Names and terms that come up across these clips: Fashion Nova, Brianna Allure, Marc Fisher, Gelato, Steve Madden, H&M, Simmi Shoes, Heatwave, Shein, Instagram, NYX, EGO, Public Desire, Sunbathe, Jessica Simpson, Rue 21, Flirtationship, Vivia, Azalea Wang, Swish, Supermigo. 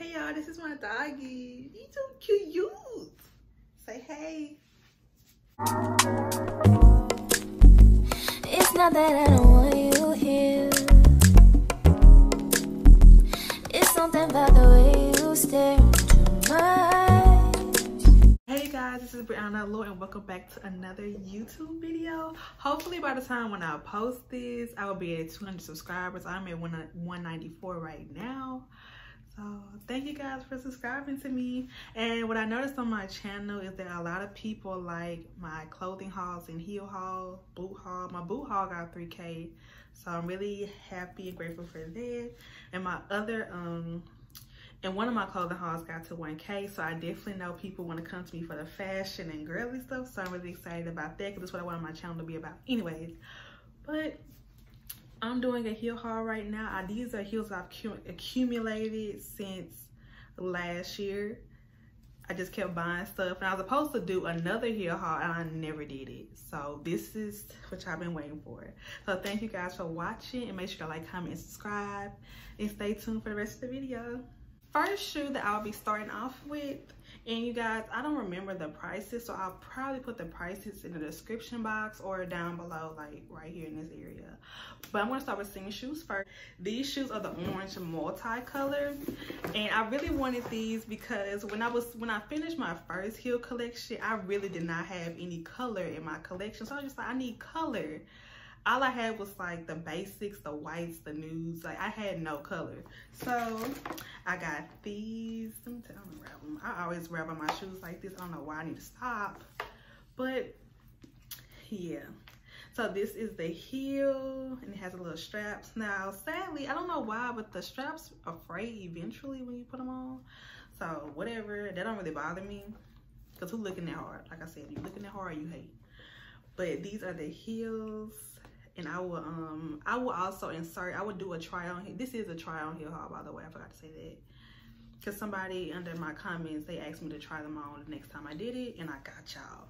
Hey y'all, this is my doggy. He's so cute. Say hey. It's not that I don't want you here. It's something about the way you stare into my eyes. Hey guys, this is Brianna Allure and welcome back to another YouTube video. Hopefully by the time when I post this, I will be at 200 subscribers. I'm at 194 right now. So thank you guys for subscribing to me. And what I noticed on my channel is that a lot of people like my clothing hauls and heel haul, boot haul. My boot haul got 3K, so I'm really happy and grateful for that. And my other and one of my clothing hauls got to 1K, so I definitely know people want to come to me for the fashion and girly stuff, so I'm really excited about that because that's what I want my channel to be about anyways. But I'm doing a heel haul right now. These are heels I've accumulated since last year. I just kept buying stuff and I was supposed to do another heel haul and I never did it. So this is what I've been waiting for. So thank you guys for watching and make sure to like, comment, and subscribe and stay tuned for the rest of the video. First shoe that I'll be starting off with, and you guys, I don't remember the prices, so I'll probably put the prices in the description box or down below, like right here in this area. But I'm gonna start with Simmi Shoes first. These shoes are the orange multi-color, and I really wanted these because when I finished my first heel collection, I really did not have any color in my collection, so I was just like, I need color. All I had was like the basics, the whites, the nudes. Like I had no color. So I got these. Let me tell you, I'm gonna wrap them. I always wrap on my shoes like this. I don't know why I need to stop. But yeah. So this is the heel and it has a little straps. Now sadly, I don't know why, but the straps are frayed eventually when you put them on. So whatever, that don't really bother me. Cause who looking that hard? Like I said, you looking that hard, you hate. But these are the heels. And I will also insert, I would do a try on. This is a try on heel haul, by the way. I forgot to say that. Because somebody under my comments, they asked me to try them on the next time I did it. And I got y'all.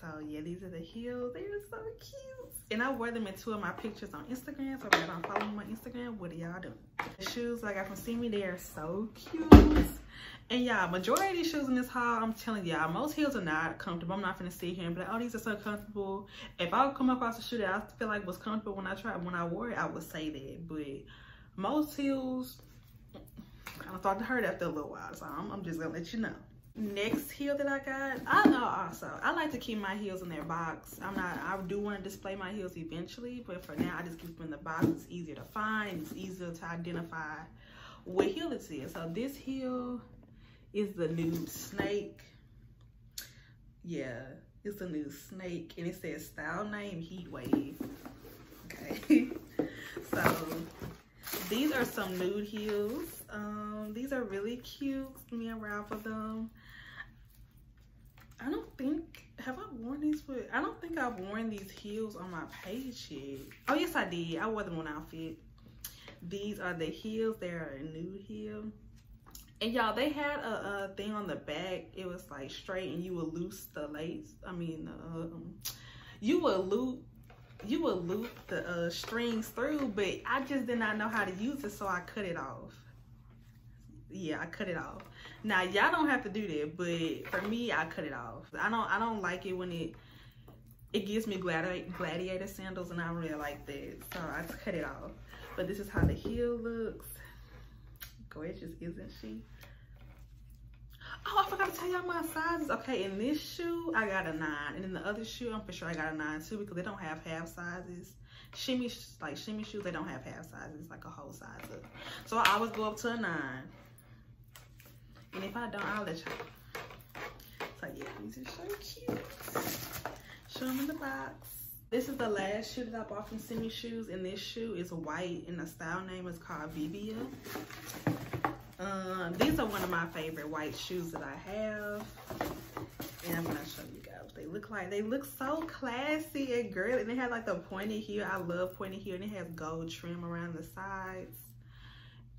So yeah, these are the heels. They are so cute. And I wore them in two of my pictures on Instagram. So if y'all don't follow me on Instagram, what are y'all doing? The shoes I got from Simmi, they are so cute. And y'all, majority of these shoes in this haul, I'm telling y'all, most heels are not comfortable. I'm not finna sit here and be like, oh, these are so comfortable. If I would come across a shoe that I feel like was comfortable when I wore it, I would say that. But most heels, I thought it hurt after a little while, so I'm just gonna let you know. Next heel that I got, I know also, I like to keep my heels in their box. I do want to display my heels eventually, but for now, I just keep them in the box. It's easier to find, it's easier to identify what heel it is. So this heel is the nude snake. Yeah, it's the nude snake, and it says style name heat wave. Okay. So these are some nude heels. These are really cute. Me and Ralph with them. I don't think, have I worn these with, I don't think I've worn these heels on my page yet. Oh yes I did, I wore them on outfit. These are the heels, they are a nude heel. And y'all, they had a thing on the back. It was like straight, and you would loose the lace. I mean, you would loop the strings through. But I just did not know how to use it, so I cut it off. Yeah, I cut it off. Now y'all don't have to do that, but for me, I cut it off. I don't like it when it gives me gladiator sandals, and I don't really like that, so I cut it off. But this is how the heel looks. Gorgeous, isn't she? Oh, I forgot to tell y'all my sizes. Okay, in this shoe, I got a 9. And in the other shoe, I'm for sure I got a 9 too, because they don't have half sizes. Simmi shoes, they don't have half sizes, like a whole size up. So I always go up to a 9. And if I don't, I'll let y'all. So yeah, these are so cute. Show them in the box. This is the last shoe that I bought from Simmi Shoes, and this shoe is white, and the style name is called Vivia. These are one of my favorite white shoes that I have, and I'm gonna show you guys what they look like. They look so classy and girly, and they have like the pointed heel. I love pointed heel, and it has gold trim around the sides.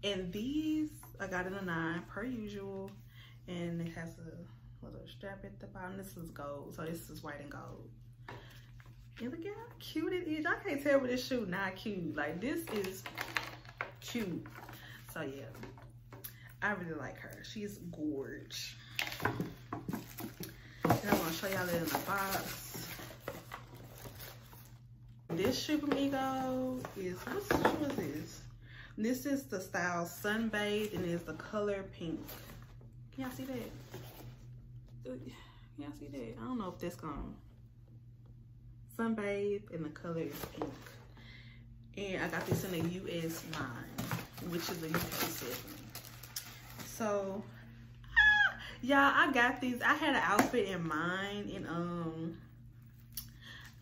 And these I got in a 9 per usual, and it has a little strap at the bottom. This is gold, so this is white and gold. And look at how cute it is. I can't tell with this shoe not cute. Like this is cute. So yeah, I really like her. She's gorge. And I'm gonna show y'all that in the box. This Supermigo is, what is this? This is the style Sunbathe and it's the color pink. Can y'all see that? Can y'all see that? I don't know if that's gone. Sunbathe and the color is pink. And I got this in a US 9, which is a UK 7. So, y'all, I got these. I had an outfit in mind, and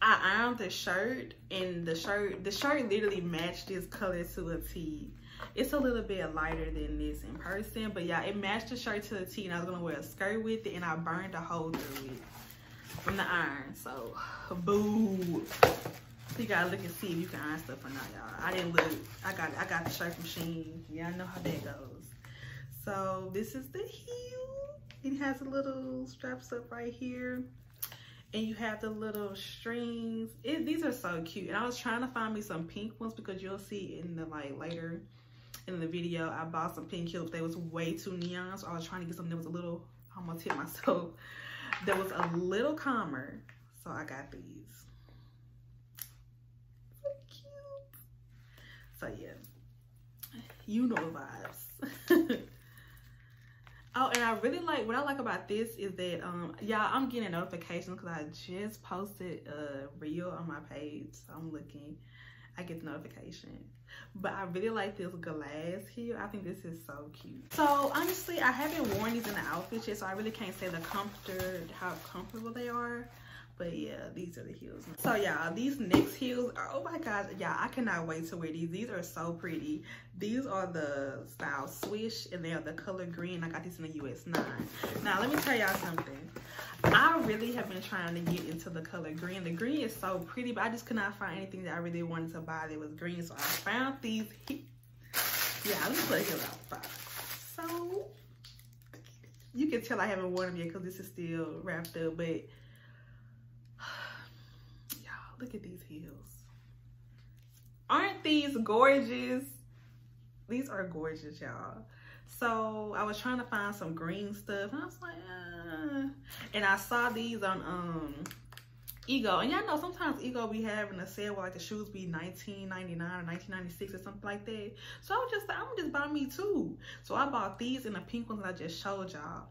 I ironed the shirt, and the shirt literally matched this color to a T. It's a little bit lighter than this in person, but y'all, it matched the shirt to a T, and I was gonna wear a skirt with it, and I burned a hole through it from the iron. So, boo. You gotta look and see if you can iron stuff or not, y'all. I didn't look. I got the shirt from Shein. Y'all know how that goes. So this is the heel. It has the little straps up right here, and you have the little strings. These are so cute. And I was trying to find me some pink ones because you'll see in the later in the video I bought some pink heels. They was way too neon, so I was trying to get something that was a little. I almost hit myself. That was a little calmer. So I got these. So yeah, you know the vibes. Oh, and I really like, what I like about this is that, y'all, I'm getting notifications because I just posted a reel on my page. So I'm looking, I get the notification. But I really like this glass heel. I think this is so cute. So honestly, I haven't worn these in an outfit yet, so I really can't say how comfortable they are. But yeah, these are the heels. So y'all, these NYX heels are, oh my gosh, y'all, I cannot wait to wear these. These are so pretty. These are the style Swish and they are the color green. I got these in the US 9. Now let me tell y'all something. I really have been trying to get into the color green. The green is so pretty, but I just could not find anything that I really wanted to buy that was green. So I found these. Yeah, let me put a heel out. So you can tell I haven't worn them yet because this is still wrapped up, but look at these heels. Aren't these gorgeous? These are gorgeous, y'all. So I was trying to find some green stuff and I was like, and I saw these on Ego. And y'all know sometimes Ego be having a sale where like the shoes be $19.99 or $19.96 or something like that. So I was just like, I'm gonna just buy me two. So I bought these and the pink ones that I just showed y'all.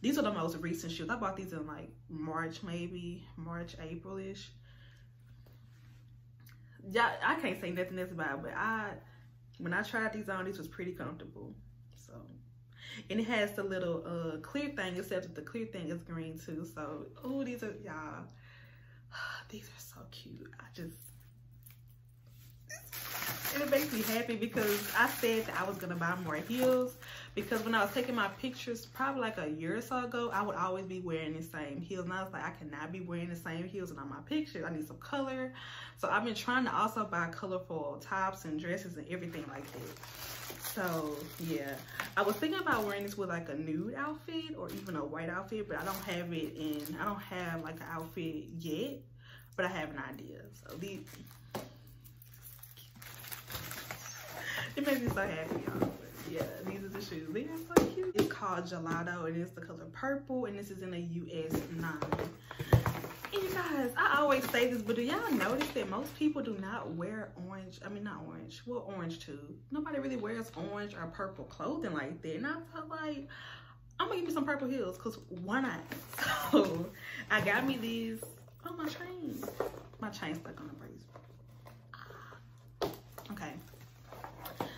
These are the most recent shoes. I bought these in like March, maybe March, April-ish. Yeah, I can't say nothing else about it, but when I tried these on, these was pretty comfortable. So, and it has the little clear thing, except that the clear thing is green too. So, oh, these are, y'all, these are so cute. It makes me happy because I said that I was gonna buy more heels because when I was taking my pictures, probably like a year or so ago, I would always be wearing the same heels. And I was like, I cannot be wearing the same heels in all my pictures. I need some color. So I've been trying to also buy colorful tops and dresses and everything like that. So yeah, I was thinking about wearing this with like a nude outfit or even a white outfit, but I don't have it in, I don't have like an outfit yet, but I have an idea. So these, it makes me so happy, y'all. Yeah, these are the shoes. They are so cute. It's called Gelato, and it's the color purple, and this is in a US 9. And you guys, I always say this, but do y'all notice that most people do not wear orange? I mean, not orange. Well, orange too. Nobody really wears orange or purple clothing like that. And I felt like, I'm gonna give me some purple heels, because why not? So, I got me these. Oh, my chain. My chain's stuck on the bracelet.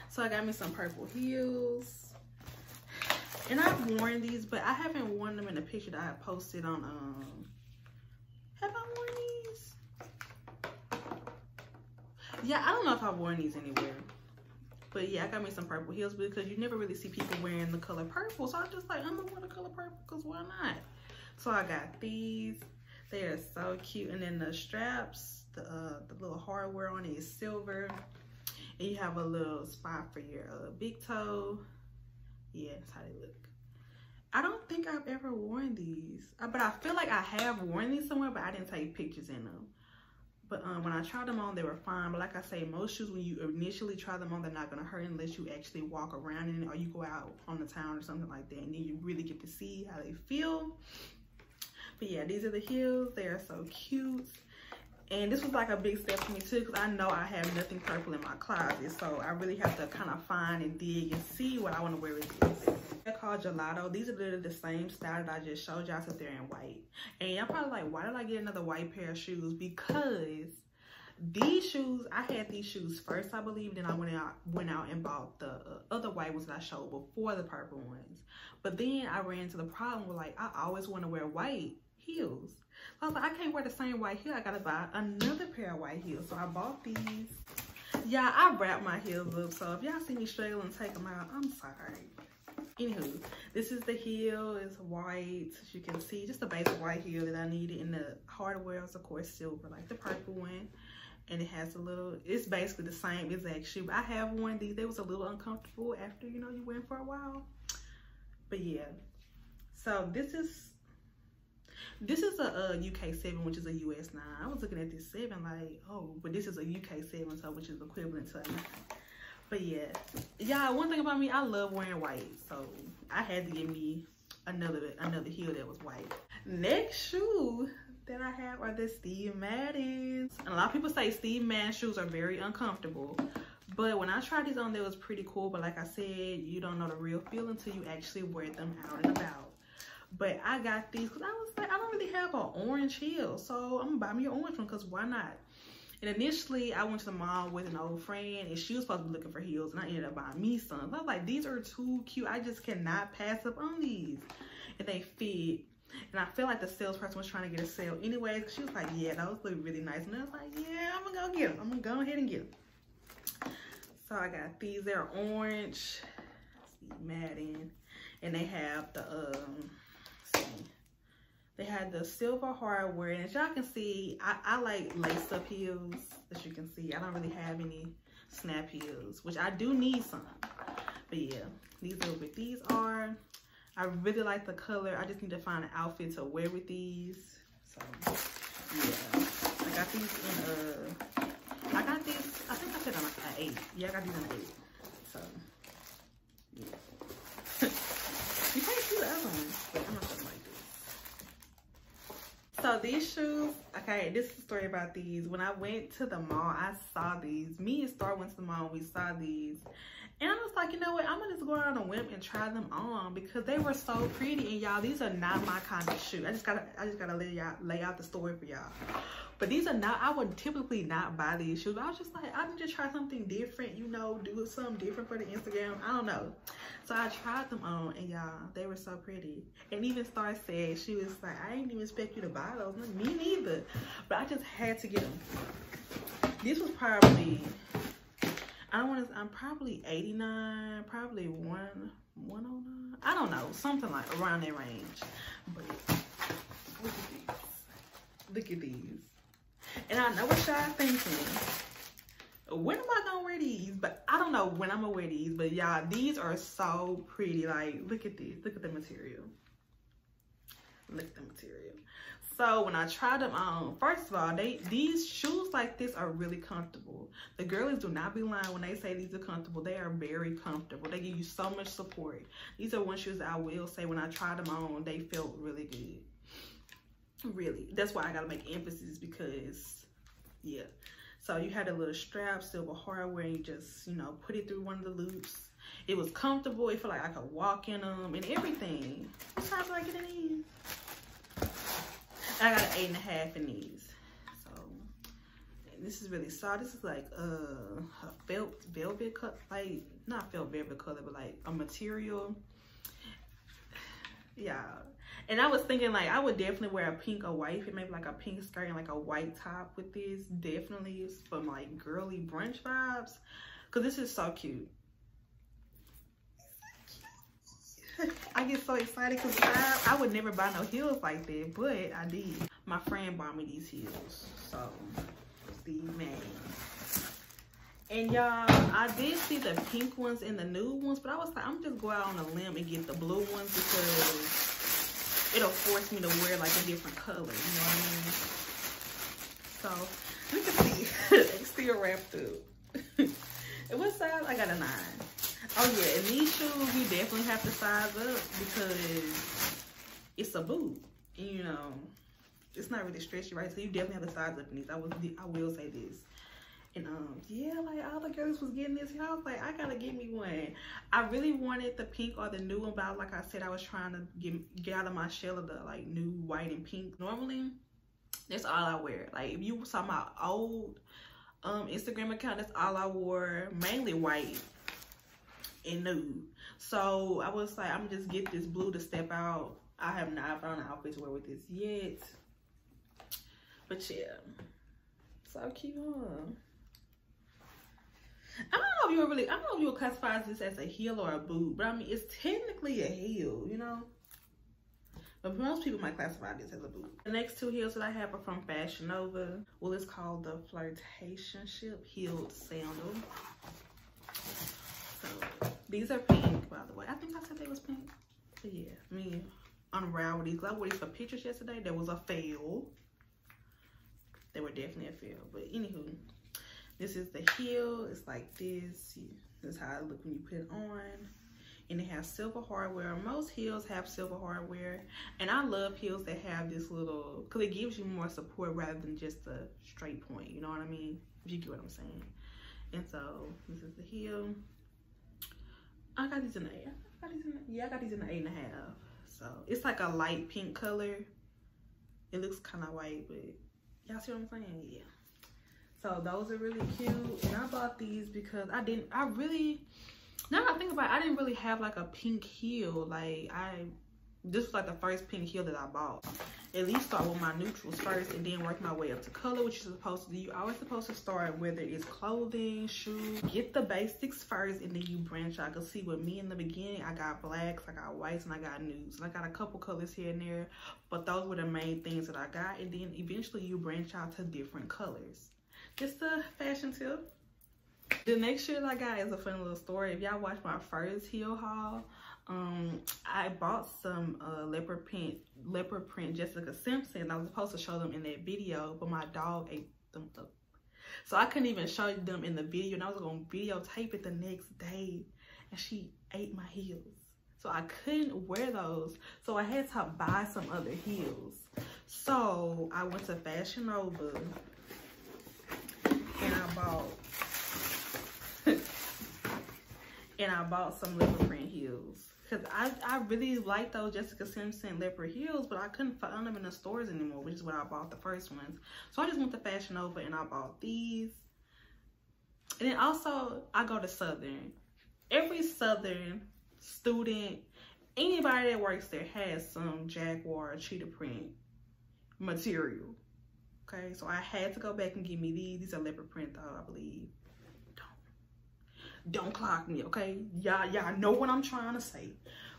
So I got me some purple heels, and I've worn these, but I haven't worn them in the picture that I posted on, have I worn these? Yeah, I don't know if I've worn these anywhere, but yeah, I got me some purple heels because you never really see people wearing the color purple, so I'm just like, I'm gonna wear the color purple because why not? So I got these. They are so cute, and then the straps, the little hardware on it is silver. And you have a little spot for your big toe. Yeah, that's how they look. I don't think I've ever worn these. But I feel like I have worn these somewhere, but I didn't take pictures in them. But when I tried them on, they were fine. But like I say, most shoes, when you initially try them on, they're not going to hurt unless you actually walk around in it, or you go out on the town or something like that. And then you really get to see how they feel. But yeah, these are the heels. They are so cute. And this was like a big step for me too, because I know I have nothing purple in my closet. So I really have to kind of find and dig and see what I want to wear with these. They're called Gelato. These are literally the same style that I just showed y'all, since they're in white. And y'all probably like, why did I get another white pair of shoes? Because these shoes, I had these shoes first, I believe. Then I went out and bought the other white ones that I showed before, the purple ones. But then I ran into the problem with, like, I always want to wear white heels. I was like, I can't wear the same white heel. I gotta buy another pair of white heels. So I bought these. Yeah, I wrapped my heels up. So if y'all see me struggling to take them out, I'm sorry. Anywho, this is the heel. It's white, as you can see. Just a basic white heel that I needed. And the hardware is, of course, silver, like the purple one. And it has a little, it's basically the same exact shoe. I have worn of these. They was a little uncomfortable after, you know, you went for a while. But yeah. So this is a UK 7, which is a US 9. I was looking at this 7 like, oh, but this is a UK 7, so which is equivalent to a 9. But yeah, y'all, one thing about me, I love wearing white, so I had to get me another heel that was white. Next shoe that I have are the Steve Maddens. And a lot of people say Steve Madden shoes are very uncomfortable, but when I tried these on, they was pretty cool. But like I said, you don't know the real feel until you actually wear them out and about. But I got these because I was like, I don't really have an orange heel, so I'm going to buy me an orange one because why not? And initially, I went to the mall with an old friend, and she was supposed to be looking for heels, and I ended up buying me some. I was like, these are too cute. I just cannot pass up on these. And they fit. And I feel like the salesperson was trying to get a sale anyways, because she was like, yeah, those look really nice. And I was like, yeah, I'm going to go get them. I'm going to go ahead and get them. So I got these. They're orange. Steve Madden. And they have the... They had the silver hardware, and as y'all can see, I like lace up heels. As you can see, I don't really have any snap heels, which I do need some. But yeah, these are what these are. I really like the color. I just need to find an outfit to wear with these. So yeah, I got these in I got these, I think I said on an 8. Yeah, I got these in an 8. So yeah. You can't see the other ones, but I'm not sure. So these shoes, okay, this is the story about these. When I went to the mall, I saw these. Me and Star went to the mall, we saw these. And I was like, you know what, I'm going to just go out on a whim and try them on because they were so pretty. And y'all, these are not my kind of shoe. I just gotta lay out the story for y'all. But these are not, I would typically not buy these shoes. But I was just like, I need to try something different, you know, do something different for the Instagram. I don't know. So I tried them on, and y'all, they were so pretty. And even Star said, she was like, I didn't even expect you to buy those. Me neither. But I just had to get them. This was probably... I'm probably 89, probably 109. I don't know, something like around that range. But look at these. Look at these. And I know what y'all thinking. When am I gonna wear these? But I don't know when I'm gonna wear these. But y'all, these are so pretty. Like, look at these. Look at the material. Look at the material. So when I tried them on, first of all, these shoes like this are really comfortable. The girlies do not be lying when they say these are comfortable. They are very comfortable. They give you so much support. These are one shoes that I will say when I tried them on, they felt really good. Really. That's why I gotta make emphasis because, yeah. So you had a little strap, silver hardware, and you just, you know, put it through one of the loops. It was comfortable. It felt like I could walk in them and everything. What size do I get in these? I got an 8.5 in these. So this is really soft. This is like a felt velvet color, like not felt velvet color, but like a material. Yeah. And I was thinking like I would definitely wear a pink or white fit, maybe like a pink skirt and like a white top with this. Definitely from like girly brunch vibes. Cause this is so cute. I get so excited because I would never buy no heels like that, but I did. My friend bought me these heels, so Steve Madden. And y'all, I did see the pink ones and the nude ones, but I was like, I'm just going out on a limb and get the blue ones because it'll force me to wear like a different color, you know what I mean? So You can see it's still wrapped up. And what size? I got a 9. Oh yeah, and these shoes you definitely have to size up because it's a boot. You know, it's not really stretchy, right? So you definitely have to size up in these. I will say this. And yeah, like all the girls was getting this, and I was like, I gotta get me one. I really wanted the pink or the new one, but like I said, I was trying to get out of my shell of the like new white and pink. Normally, that's all I wear. Like if you saw my old Instagram account, that's all I wore, mainly white and nude. So I was like, I'm just get this blue to step out. I have not found an outfit to wear with this yet, but yeah, so cute, huh? I don't know if you would classify this as a heel or a boot, but I mean, it's technically a heel, you know? But most people might classify this as a boot. The next two heels that I have are from Fashion Nova. Well, it's called the Flirtationship Heeled Sandal. So, these are pink, by the way. I think I said they was pink. But yeah, I mean, unravel these. I wore these for pictures yesterday. There was a fail. They were definitely a fail, but anywho. This is the heel, it's like this. This is how it looks when you put it on. And it has silver hardware. Most heels have silver hardware. And I love heels that have this little, cause it gives you more support rather than just a straight point, you know what I mean? If you get what I'm saying. And so, this is the heel. I got these in the 8. Yeah, I got these in the 8.5. So, it's like a light pink color. It looks kinda white, but y'all see what I'm saying? Yeah. So those are really cute, and I bought these because now that I think about it, I didn't really have like a pink heel. Like this was like the first pink heel that I bought. At least start with my neutrals first and then work my way up to color, which you're supposed to do. You're always supposed to start, whether it's clothing, shoes, get the basics first and then you branch out. Because see, with me in the beginning, I got blacks, I got whites, and I got nudes. And I got a couple colors here and there, but those were the main things that I got. And then eventually you branch out to different colors. Just a fashion tip. The next shoe I got is a fun little story. If y'all watched my first heel haul, I bought some leopard print Jessica Simpson. I was supposed to show them in that video, but my dog ate them up. So I couldn't even show them in the video, and I was gonna videotape it the next day, and she ate my heels. So I couldn't wear those, so I had to buy some other heels. So I went to Fashion Nova, and I bought some leopard print heels because I really like those Jessica Simpson leopard heels, but I couldn't find them in the stores anymore, which is what I bought the first ones. So I just went to Fashion Nova and I bought these. And then also I go to Southern. Every Southern student, anybody that works there has some Jaguar cheetah print material. Okay, so I had to go back and give me these. These are leopard print though, I believe. Don't clock me, okay? Y'all know what I'm trying to say.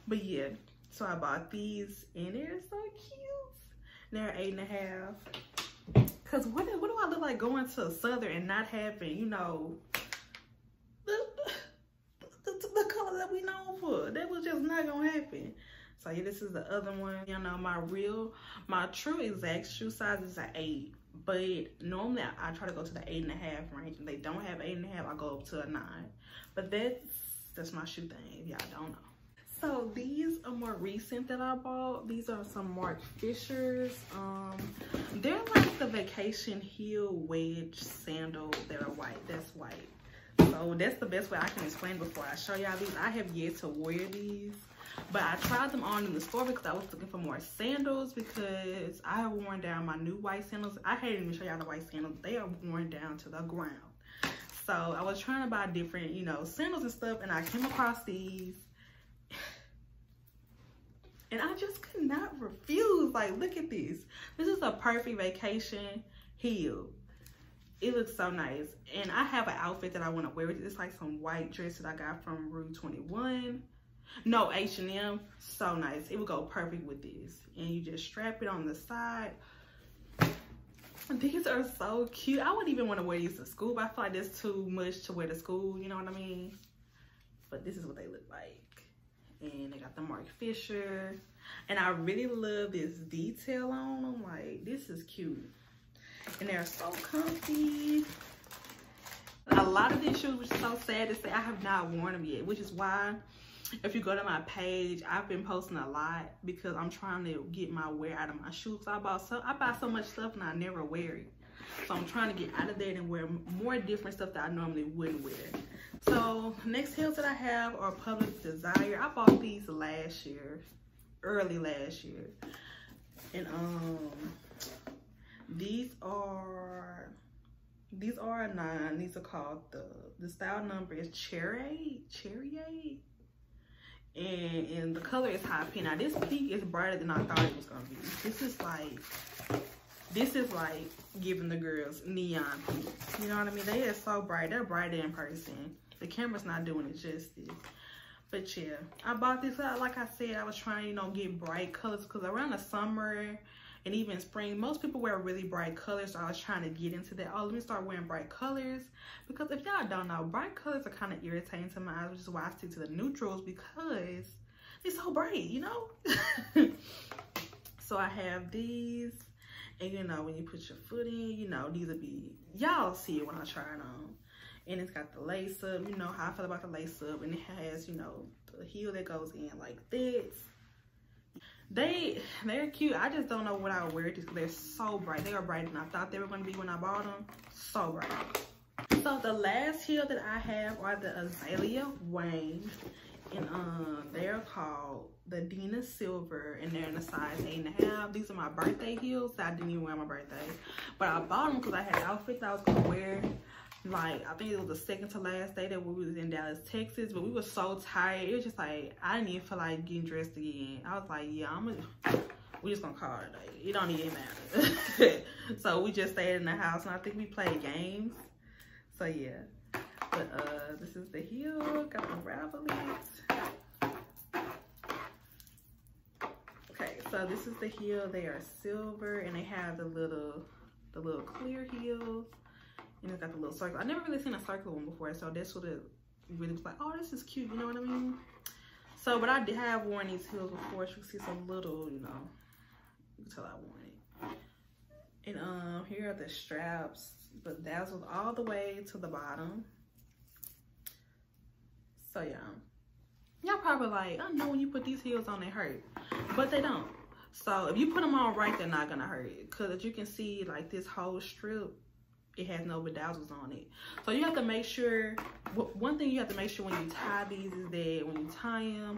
But yeah, so I bought these and they're so cute. They're 8.5. Cause what do I look like going to Southern and not having, you know, the color that we known for? That was just not gonna happen. So yeah, this is the other one. You know, my true exact shoe size is an 8, but normally I try to go to the 8.5 range. If they don't have 8.5, I go up to a 9. But that's my shoe thing, if y'all don't know. So these are more recent that I bought. These are some Marc Fishers. They're like the vacation heel wedge sandal. They're white. That's white. So that's the best way I can explain before I show y'all these. I have yet to wear these. But I tried them on in the store because I was looking for more sandals because I have worn down my new white sandals. I hadn't even show y'all the white sandals. They are worn down to the ground. So I was trying to buy different, you know, sandals and stuff, and I came across these. And I just could not refuse. Like, look at this. This is a perfect vacation heel. It looks so nice. And I have an outfit that I want to wear with it. It's like some white dress that I got from Rue 21. No, H&M, so nice. It would go perfect with this. And you just strap it on the side. These are so cute. I wouldn't even want to wear these to school, but I feel like that's too much to wear to school, you know what I mean? But this is what they look like. And they got the Marc Fisher. And I really love this detail on them. Like, this is cute. and they're so comfy. A lot of these shoes, which is so sad to say, I have not worn them yet, which is why if you go to my page, I've been posting a lot because I'm trying to get my wear out of my shoes. I buy so much stuff and I never wear it. So I'm trying to get out of there and wear more different stuff that I normally wouldn't wear. So next heels that I have are Public Desire. I bought these last year, early last year. And these are a 9. These are called the style number is Cherry 8. And the color is High Pink. Now this pink is brighter than I thought it was gonna be. This is like giving the girls neon pink. You know what I mean? They are so bright. They're brighter in person. The camera's not doing it justice. But yeah, I bought this out. Like I said, I was trying to, you know, get bright colors because around the summer and even spring, most people wear really bright colors. So I was trying to get into that. Oh, let me start wearing bright colors. Because if y'all don't know, bright colors are kind of irritating to my eyes, which is why I stick to the neutrals because they're so bright, you know? So I have these. And you know, when you put your foot in, you know, these will be, y'all see it when I try it on. And it's got the lace up, you know how I feel about the lace up. And it has, you know, the heel that goes in like this. They're cute. I just don't know what I would wear because they're so bright. They are brighter than I thought they were going to be when I bought them. So bright. So the last heel that I have are the Azalea Wang. And they're called the Dina Silver, and they're in a size 8.5. These are my birthday heels that I didn't even wear on my birthday, but I bought them because I had an outfit that I was gonna wear. Like, I think it was the second to last day that we was in Dallas, Texas, but we were so tired. It was just like, I didn't even feel like getting dressed again. I was like, yeah, we just gonna call it a day. It don't even matter. So we just stayed in the house, and I think we played games. So yeah. But this is the heel. Gotta unravel it. Okay, so this is the heel. They are silver, and they have the little clear heels, and it's got the little circle. I've never really seen a circle one before, so that's what it really was like. Oh, this is cute. You know what I mean? So, but I did have worn these heels before. So you can see some little, you know, until I worn it. And here are the straps, but bedazzled all the way to the bottom. So yeah, y'all probably like, I know when you put these heels on they hurt, but they don't. So if you put them on right, they're not gonna hurt. Cause as you can see, like this whole strip, it has no bedazzles on it. So you have to make sure, one thing you have to make sure when you tie these is that when you tie them,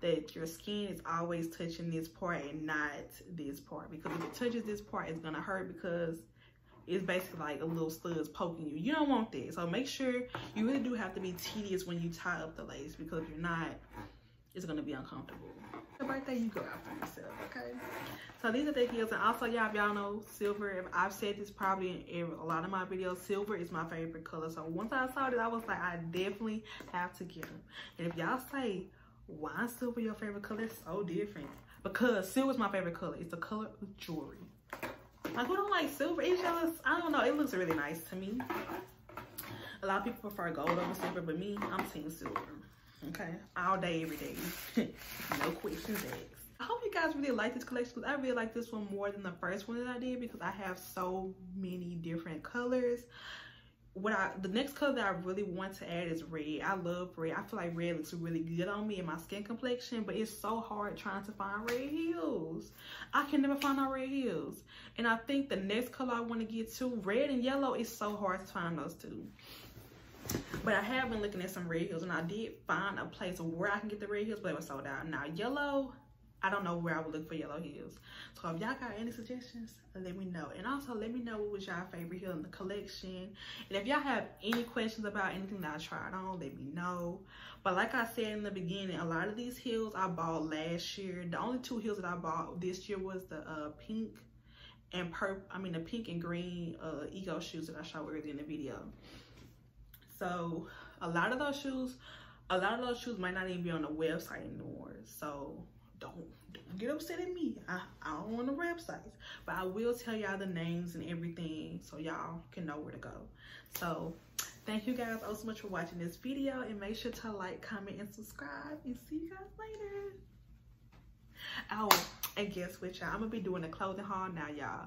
that your skin is always touching this part and not this part. Because if it touches this part, it's gonna hurt because it's basically like a little studs poking you. You don't want that. So make sure you really do have to be tedious when you tie up the lace, because if you're not, it's gonna be uncomfortable. The birthday, you go out for yourself, okay? So these are the heels. And also, y'all, if y'all know, silver, I've said this probably in a lot of my videos, silver is my favorite color. So once I saw this, I was like, I definitely have to get them. And if y'all say, why is silver your favorite color? It's so different. Because silver is my favorite color. It's the color of jewelry. Like, who don't like silver? It's just, I don't know, it looks really nice to me. A lot of people prefer gold over silver, but me, I'm team silver. Okay, all day, every day. No questions asked. I hope you guys really like this collection, because I really like this one more than the first one that I did, because I have so many different colors. The next color that I really want to add is red. I love red. I feel like red looks really good on me and my skin complexion, but it's so hard trying to find red heels. I can never find no red heels. And I think the next color I want to get to, red and yellow, it's so hard to find those two. But I have been looking at some red heels, and I did find a place where I can get the red heels, but it was sold out. Now yellow, I don't know where I would look for yellow heels. So if y'all got any suggestions, let me know. And also let me know what was y'all favorite heel in the collection. And if y'all have any questions about anything that I tried on, let me know. But like I said in the beginning, a lot of these heels I bought last year. The only two heels that I bought this year was the pink and purple, I mean the pink and green ego shoes that I showed earlier in the video. So a lot of those shoes might not even be on the website anymore. So don't get upset at me. I don't want the websites, but I will tell y'all the names and everything so y'all can know where to go. So thank you guys all so much for watching this video, and make sure to like, comment, and subscribe, and see you guys later. Ow. And guess what, y'all? I'm going to be doing a clothing haul now, y'all.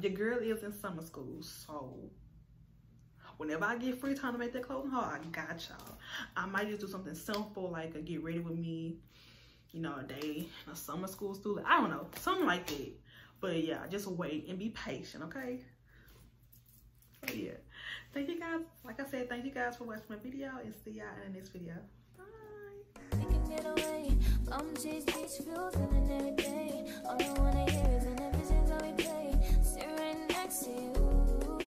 Your girl is in summer school, so whenever I get free time to make that clothing haul, I got y'all. I might just do something simple, like a get ready with me, you know, a day, a summer school student. I don't know, something like that. But yeah, just wait and be patient, okay? So yeah, thank you guys. Like I said, thank you guys for watching my video, and see y'all in the next video. Bye.